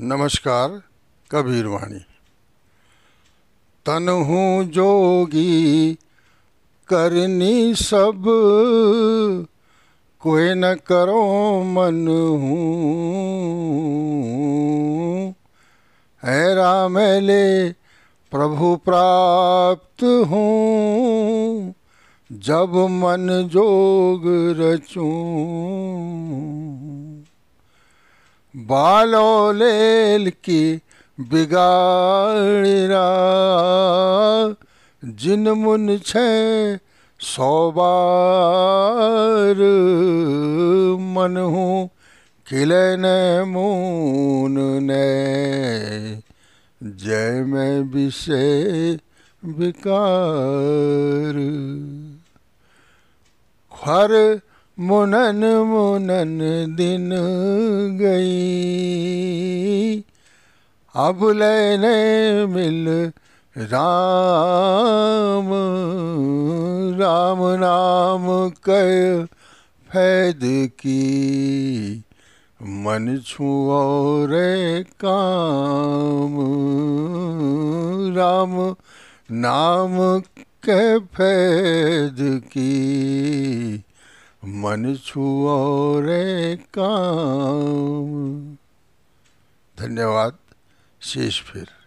नमस्कार। कबीर वाणी। तन हूँ जोगी करनी सब कोई न करो मन हूँ, है राम ले प्रभु प्राप्त हूँ, जब मन जोग रचूं। बालो लेल की बिगाड़ा जिन मुन छे सौ बार, मन हूँ किले ने मून ने जय में विषे विकार। हर मुनन मुनन दिन गई, अब लेने मिल राम। राम नाम कर फैद की, मन छुओ रे काम। राम नाम के फैद की, मन छुओ रे काम। धन्यवाद। शेष फिर।